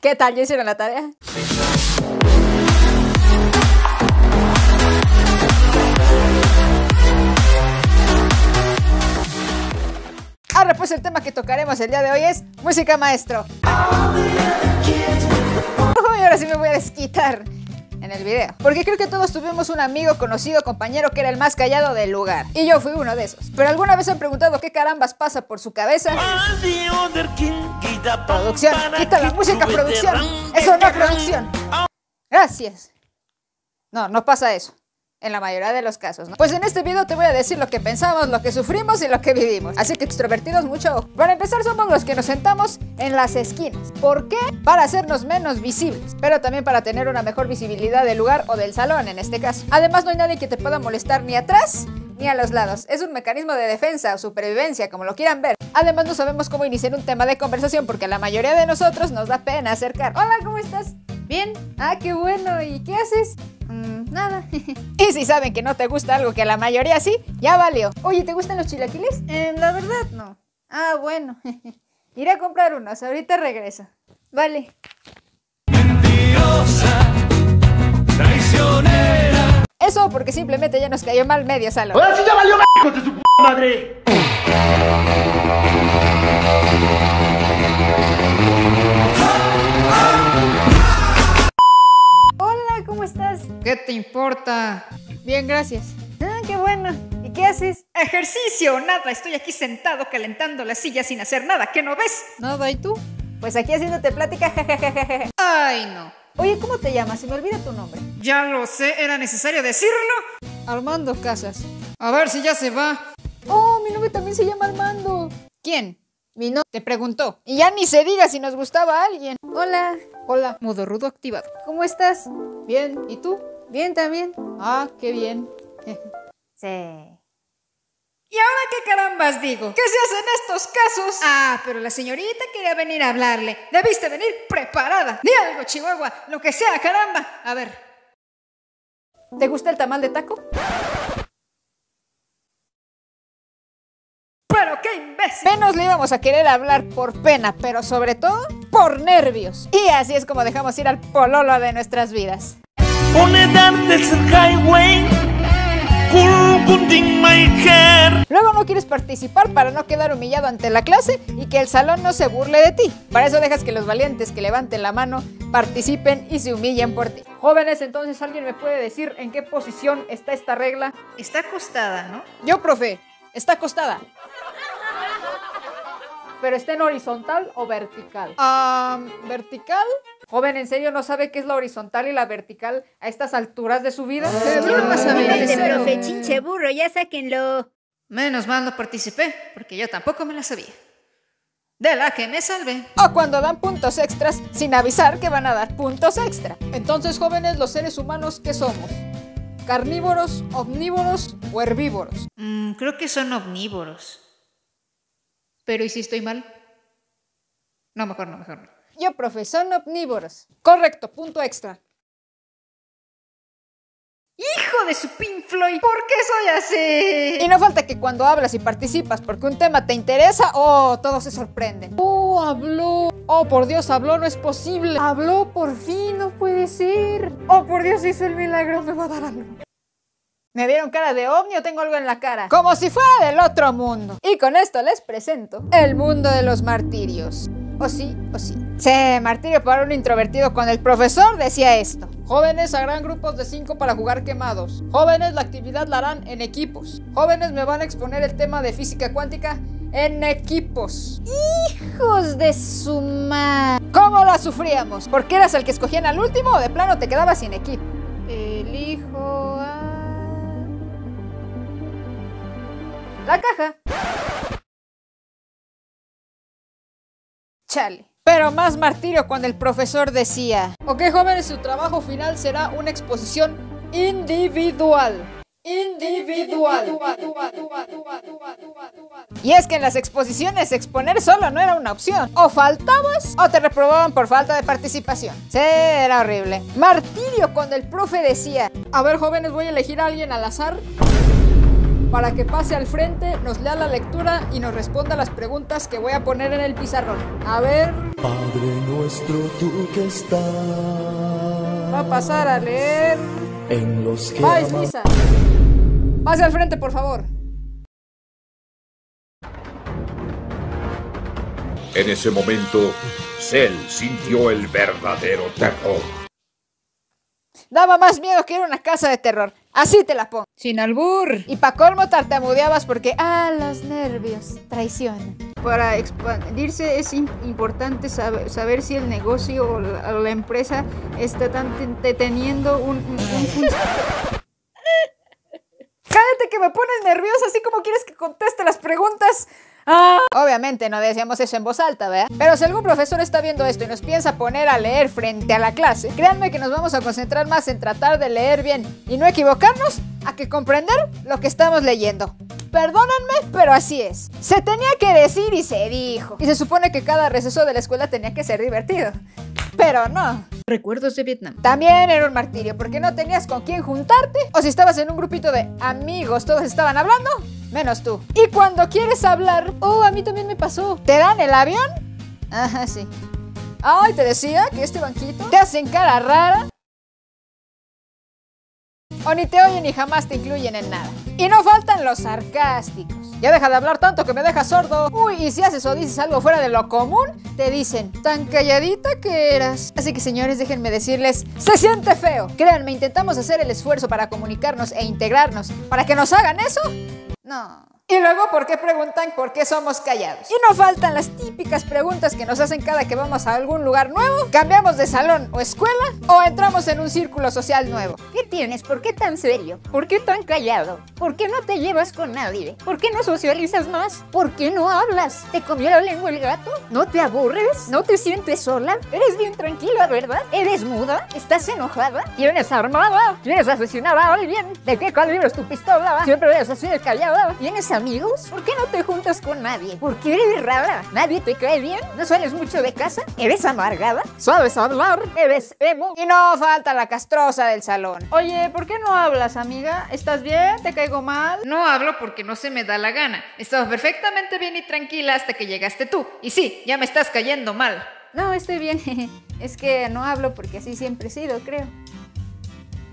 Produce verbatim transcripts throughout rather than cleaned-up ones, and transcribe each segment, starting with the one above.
¿Qué tal? ¿Ya hicieron la tarea? Ahora pues el tema que tocaremos el día de hoy es música maestro. Uy, ahora sí me voy a desquitar en el video, porque creo que todos tuvimos un amigo, conocido, compañero que era el más callado del lugar, y yo fui uno de esos. Pero alguna vez han preguntado qué carambas pasa por su cabeza. Producción, quita la música, producción. Eso no es producción. Gracias. No, no pasa eso en la mayoría de los casos, ¿no? Pues en este video te voy a decir lo que pensamos, lo que sufrimos y lo que vivimos. Así que extrovertidos, mucho ojo. Para empezar, somos los que nos sentamos en las esquinas. ¿Por qué? Para hacernos menos visibles, pero también para tener una mejor visibilidad del lugar o del salón en este caso. Además, no hay nadie que te pueda molestar ni atrás ni a los lados. Es un mecanismo de defensa o supervivencia, como lo quieran ver. Además, no sabemos cómo iniciar un tema de conversación porque a la mayoría de nosotros nos da pena acercar. Hola, ¿cómo estás? Bien. Ah, qué bueno. ¿Y qué haces? Mm, nada. Y si saben que no te gusta algo que a la mayoría sí, ya valió. Oye, ¿te gustan los chilaquiles? Eh, la verdad, no. Ah, bueno. Iré a comprar unos, ahorita regreso. Vale. Mentirosa, traicionera. Eso porque simplemente ya nos cayó mal medio salón. ¡Ahora sí ya valió m******, de su p*** madre! ¿Qué te importa? Bien, gracias. Ah, qué bueno. ¿Y qué haces? Ejercicio, nada. Estoy aquí sentado calentando la silla sin hacer nada. ¿Qué no ves? Nada, ¿y tú? Pues aquí haciéndote plática. Ay, no. Oye, ¿cómo te llamas? Se me olvida tu nombre. Ya lo sé, ¿era necesario decirlo? Armando Casas. A ver si ya se va. Oh, mi novio también se llama Armando. ¿Quién? Mi novio te preguntó. Y ya ni se diga si nos gustaba a alguien. Hola. Hola. Modo rudo activado. ¿Cómo estás? Bien, ¿y tú? Bien también. Ah, qué bien. Sí. ¿Y ahora qué carambas digo? ¿Qué se hacen estos casos? Ah, pero la señorita quería venir a hablarle. Debiste venir preparada. Di algo, Chihuahua, lo que sea, caramba. A ver. ¿Te gusta el tamal de taco? ¡Pero qué imbécil! Menos le íbamos a querer hablar por pena, pero sobre todo por nervios. Y así es como dejamos ir al pololo de nuestras vidas. Luego no quieres participar para no quedar humillado ante la clase y que el salón no se burle de ti. Para eso dejas que los valientes que levanten la mano participen y se humillen por ti. Jóvenes, entonces, ¿alguien me puede decir en qué posición está esta regla? Está acostada, ¿no? Yo, profe, está acostada. ¿Pero está en horizontal o vertical? Ah, um, ¿vertical? Joven, ¿en serio no sabe qué es la horizontal y la vertical a estas alturas de su vida? ¿Qué más sabes? Este profe chinche burro, ya sáquenlo. Menos mal no participé, porque yo tampoco me la sabía. De la que me salve. O cuando dan puntos extras sin avisar que van a dar puntos extra. Entonces, jóvenes, los seres humanos, ¿qué somos? ¿Carnívoros, omnívoros o herbívoros? Mm, creo que son omnívoros. Pero ¿y si estoy mal? No, mejor no, mejor no. Yo, profe, son omnívoros. Correcto, punto extra. ¡Hijo de su Pink Floyd! ¿Por qué soy así? Y no falta que cuando hablas y participas porque un tema te interesa, ¡oh! Todos se sorprenden. ¡Oh, habló! ¡Oh, por Dios, habló! ¡No es posible! ¡Habló, por fin! ¡No puede ser! ¡Oh, por Dios, hizo el milagro! ¡Me va a dar algo! ¿Me vieron cara de ovni o tengo algo en la cara? Como si fuera del otro mundo. Y con esto les presento el mundo de los martirios. O sí, o sí. Se martirio para un introvertido cuando el profesor decía esto. Jóvenes, harán grupos de cinco para jugar quemados. Jóvenes, la actividad la harán en equipos. Jóvenes, me van a exponer el tema de física cuántica en equipos. ¡Hijos de su madre! ¿Cómo la sufríamos? Porque eras el que escogían al último o de plano te quedabas sin equipo. Elijo a... la caja. Chale. Pero más martirio cuando el profesor decía: ok, jóvenes, su trabajo final será una exposición individual. Individual. Y es que en las exposiciones exponer solo no era una opción. O faltabas o te reprobaban por falta de participación. Sí, era horrible. Martirio cuando el profe decía: a ver, jóvenes, voy a elegir a alguien al azar. para que pase al frente, nos lea la lectura y nos responda las preguntas que voy a poner en el pizarrón. A ver... Padre nuestro, tú que estás... Va a pasar a leer... En los que... ¡Vais, Liza! Pase al frente, por favor. En ese momento, Cell sintió el verdadero terror. Daba más miedo que ir a una casa de terror. Así te la pongo. Sin albur. Y pa' colmo tartamudeabas porque, ah, los nervios traicionan. Para expandirse es importante saber, saber si el negocio o la, o la empresa está tan teniendo un... un, un... Cállate, que me pones nerviosa, así como quieres que conteste las preguntas. Ah. Obviamente no decíamos eso en voz alta, ¿verdad? Pero si algún profesor está viendo esto y nos piensa poner a leer frente a la clase, créanme que nos vamos a concentrar más en tratar de leer bien y no equivocarnos a que comprender lo que estamos leyendo. Perdónenme, pero así es. Se tenía que decir y se dijo. Y se supone que cada receso de la escuela tenía que ser divertido, pero no. Recuerdos de Vietnam. También era un martirio porque no tenías con quién juntarte, o si estabas en un grupito de amigos, todos estaban hablando, menos tú. Y cuando quieres hablar, oh, a mí también me pasó. ¿Te dan el avión? Ajá, sí. Ay, te decía que este banquito. Te hacen cara rara. O ni te oyen ni jamás te incluyen en nada. Y no faltan los sarcásticos. Ya deja de hablar tanto que me dejas sordo. Uy, y si haces o dices algo fuera de lo común, te dicen, tan calladita que eras. Así que señores, déjenme decirles, se siente feo. Créanme, intentamos hacer el esfuerzo para comunicarnos e integrarnos. ¿Para que nos hagan eso? No. Y luego, ¿por qué preguntan por qué somos callados? Y no faltan las típicas preguntas que nos hacen cada que vamos a algún lugar nuevo, cambiamos de salón o escuela, o entramos en un círculo social nuevo. ¿Qué tienes? ¿Por qué tan serio? ¿Por qué tan callado? ¿Por qué no te llevas con nadie? ¿Por qué no socializas más? ¿Por qué no hablas? ¿Te comió la lengua el gato? ¿No te aburres? ¿No te sientes sola? ¿Eres bien tranquila, verdad? ¿Eres muda? ¿Estás enojada? ¿Tienes armada? ¿Quieres asesinar a alguien? ¿De qué calibre es tu pistola? ¿Siempre eres así de callada? ¿Tienes amigos? ¿Amigos? ¿Por qué no te juntas con nadie? ¿Por qué eres rara? ¿Nadie te cae bien? ¿No sales mucho de casa? ¿Eres amargada? ¿Sabes hablar? ¿Eres emo? Y no falta la castrosa del salón. Oye, ¿por qué no hablas, amiga? ¿Estás bien? ¿Te caigo mal? No hablo porque no se me da la gana. Estaba perfectamente bien y tranquila hasta que llegaste tú. Y sí, ya me estás cayendo mal. No, estoy bien. Es que no hablo porque así siempre he sido, creo.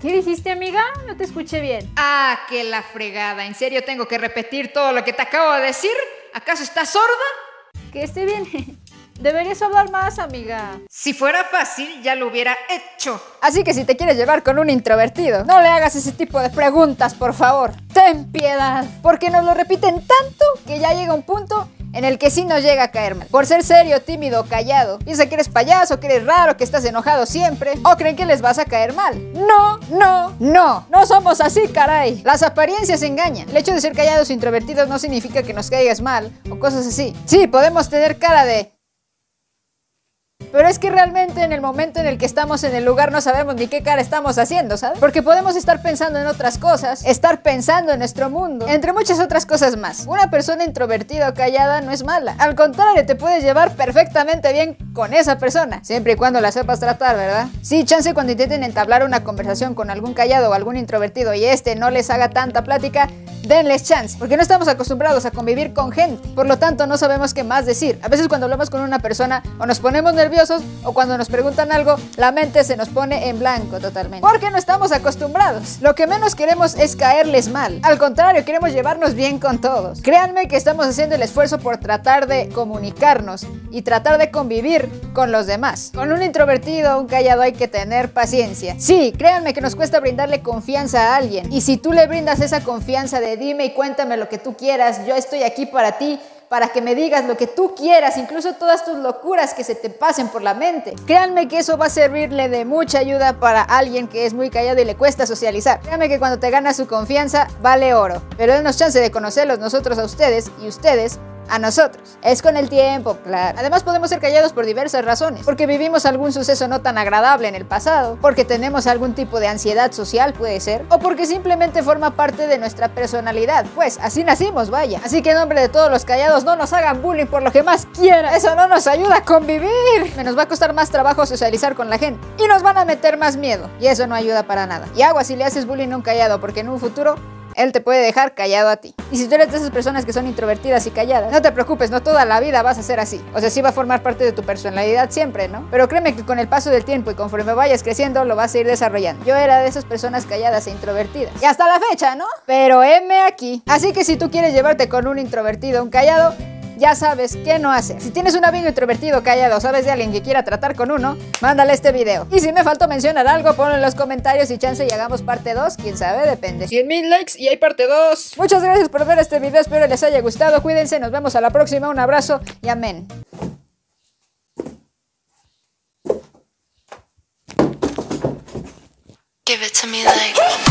¿Qué dijiste, amiga? No te escuché bien. Ah, que la fregada. ¿En serio tengo que repetir todo lo que te acabo de decir? ¿Acaso estás sorda? Que esté bien. Deberías hablar más, amiga. Si fuera fácil, ya lo hubiera hecho. Así que si te quieres llevar con un introvertido, no le hagas ese tipo de preguntas, por favor. Ten piedad, porque nos lo repiten tanto que ya llega un punto en el que sí nos llega a caer mal. Por ser serio, tímido o callado, piensa que eres payaso, que eres raro, que estás enojado siempre, o creen que les vas a caer mal. No, no, no. No somos así, caray. Las apariencias engañan. El hecho de ser callados o introvertidos no significa que nos caigas mal o cosas así. Sí, podemos tener cara de... Pero es que realmente en el momento en el que estamos en el lugar no sabemos ni qué cara estamos haciendo, ¿sabes? Porque podemos estar pensando en otras cosas, estar pensando en nuestro mundo, entre muchas otras cosas más. Una persona introvertida o callada no es mala. Al contrario, te puedes llevar perfectamente bien con esa persona, siempre y cuando la sepas tratar, ¿verdad? Sí, chance cuando intenten entablar una conversación con algún callado o algún introvertido y este no les haga tanta plática, denles chance, porque no estamos acostumbrados a convivir con gente, por lo tanto no sabemos qué más decir. A veces cuando hablamos con una persona o nos ponemos nerviosos, o cuando nos preguntan algo, la mente se nos pone en blanco totalmente. Porque no estamos acostumbrados. Lo que menos queremos es caerles mal. Al contrario, queremos llevarnos bien con todos. Créanme que estamos haciendo el esfuerzo por tratar de comunicarnos y tratar de convivir con los demás. Con un introvertido o un callado hay que tener paciencia. Sí, créanme que nos cuesta brindarle confianza a alguien. Y si tú le brindas esa confianza de dime y cuéntame lo que tú quieras, yo estoy aquí para ti, para que me digas lo que tú quieras, incluso todas tus locuras que se te pasen por la mente. Créanme que eso va a servirle de mucha ayuda para alguien que es muy callado y le cuesta socializar. Créanme que cuando te ganas su confianza, vale oro. Pero denos chance de conocerlos nosotros a ustedes y ustedes a nosotros. Es con el tiempo, claro. Además podemos ser callados por diversas razones. Porque vivimos algún suceso no tan agradable en el pasado. Porque tenemos algún tipo de ansiedad social, puede ser. O porque simplemente forma parte de nuestra personalidad. Pues así nacimos, vaya. Así que en nombre de todos los callados, no nos hagan bullying por lo que más quieran. Eso no nos ayuda a convivir. Me nos va a costar más trabajo socializar con la gente. Y nos van a meter más miedo. Y eso no ayuda para nada. Y agua si le haces bullying a un callado, porque en un futuro... él te puede dejar callado a ti. Y si tú eres de esas personas que son introvertidas y calladas, no te preocupes, no toda la vida vas a ser así. O sea, sí va a formar parte de tu personalidad siempre, ¿no? Pero créeme que con el paso del tiempo y conforme vayas creciendo, lo vas a ir desarrollando. Yo era de esas personas calladas e introvertidas. Y hasta la fecha, ¿no? Pero heme aquí. Así que si tú quieres llevarte con un introvertido, un callado, ya sabes qué no hacer. Si tienes un amigo introvertido, callado, sabes de alguien que quiera tratar con uno, mándale este video. Y si me faltó mencionar algo, ponlo en los comentarios y chance y hagamos parte dos, quién sabe, depende. cien mil likes y hay parte dos. Muchas gracias por ver este video, espero les haya gustado, cuídense, nos vemos a la próxima, un abrazo y amén. Give it to me like